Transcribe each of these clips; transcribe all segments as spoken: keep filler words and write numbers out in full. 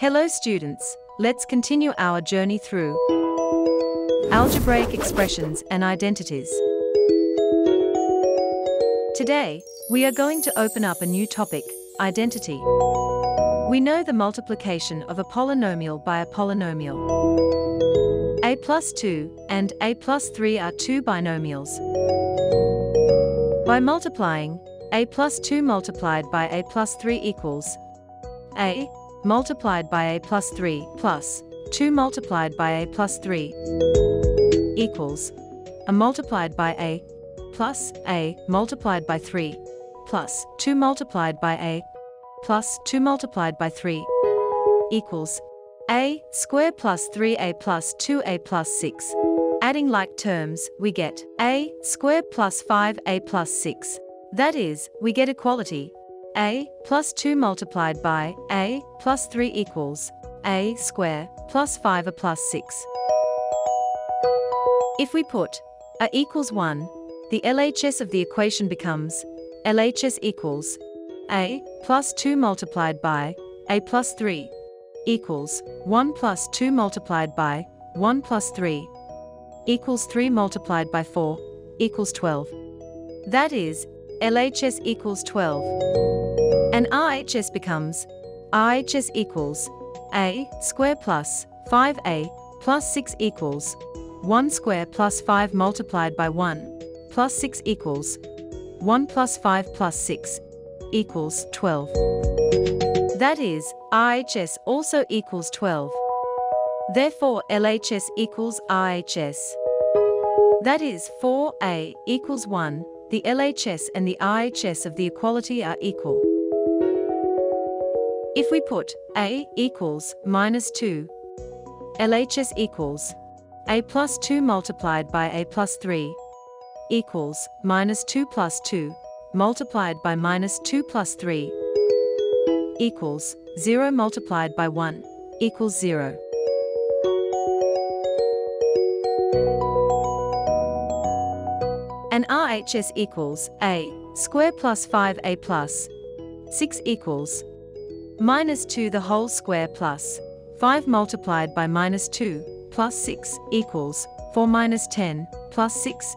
Hello students, let's continue our journey through algebraic expressions and identities. Today, we are going to open up a new topic, identity. We know the multiplication of a polynomial by a polynomial. A plus two and A plus three are two binomials. By multiplying, A plus two multiplied by A plus three equals A multiplied by A plus three plus two multiplied by A plus three equals A multiplied by A plus A multiplied by three plus two multiplied by A plus two multiplied by three equals A squared plus three A plus two A plus six. Adding like terms, we get A squared plus five A plus six. That is, we get equality. A plus two multiplied by A plus three equals A square plus five A plus six. If we put A equals one, the L H S of the equation becomes L H S equals A plus two multiplied by A plus three equals one plus two multiplied by one plus three equals three multiplied by four equals twelve. That is, L H S equals twelve. And R H S becomes R H S equals A squared plus five A plus six equals one squared plus five multiplied by one plus six equals one plus five plus six equals twelve. That is, R H S also equals twelve. Therefore, L H S equals R H S. That is, four A equals one, the L H S and the R H S of the equality are equal. If we put A equals minus two, L H S equals A plus two multiplied by A plus three equals minus two plus two multiplied by minus two plus three equals zero multiplied by one equals zero. And R H S equals A squared plus five A plus six equals minus two the whole square plus five multiplied by minus two plus six equals four minus ten plus six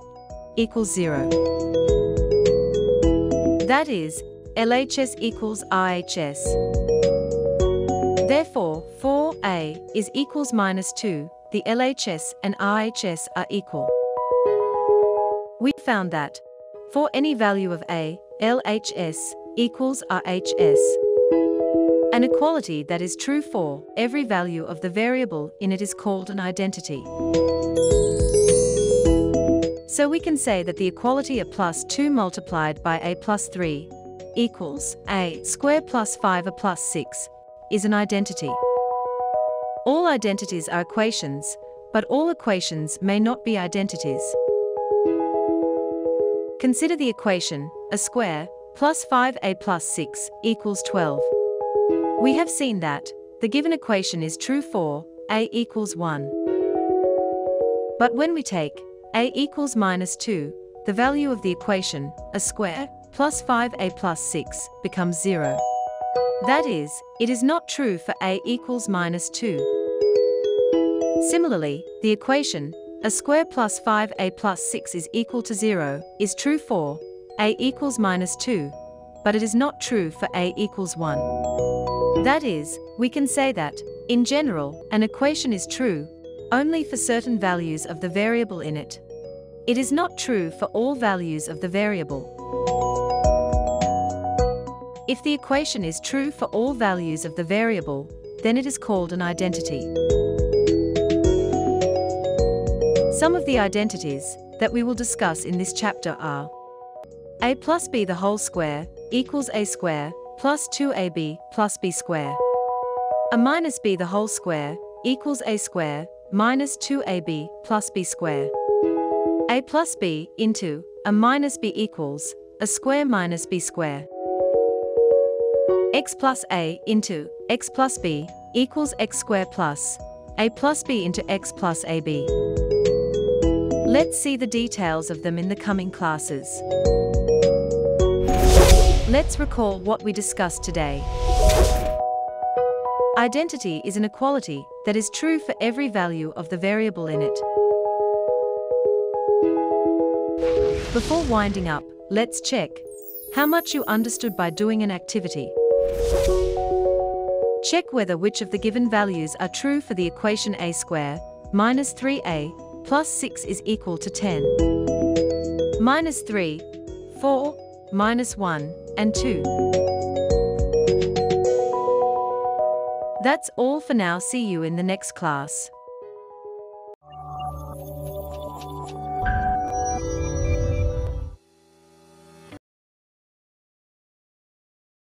equals zero. That is, L H S equals R H S. Therefore, four A is equals minus two, the L H S and R H S are equal. We found that for any value of A, L H S equals R H S. An equality that is true for every value of the variable in it is called an identity. So we can say that the equality A plus two multiplied by A plus three equals A squared plus five A plus six is an identity. All identities are equations, but all equations may not be identities. Consider the equation A squared plus five A plus six equals twelve. We have seen that the given equation is true for A equals one. But when we take A equals minus two, the value of the equation A squared plus five A plus six becomes zero. That is, it is not true for A equals minus two. Similarly, the equation A squared plus five A plus six is equal to zero is true for A equals minus two, but it is not true for A equals one. That is, we can say that, in general, an equation is true only for certain values of the variable in it. It is not true for all values of the variable. If the equation is true for all values of the variable, then it is called an identity. Some of the identities that we will discuss in this chapter are A plus B the whole square equals A square plus two A B plus B square. A minus B the whole square equals A square minus two A B plus B square. A plus B into A minus B equals A square minus B square. X plus A into X plus B equals X square plus A plus B into X plus A B. Let's see the details of them in the coming classes. Let's recall what we discussed today. Identity is an equality that is true for every value of the variable in it. Before winding up, let's check how much you understood by doing an activity. Check whether which of the given values are true for the equation a squared minus three a plus six is equal to ten. Minus three, four, minus one, and two. That's all for now. See you in the next class.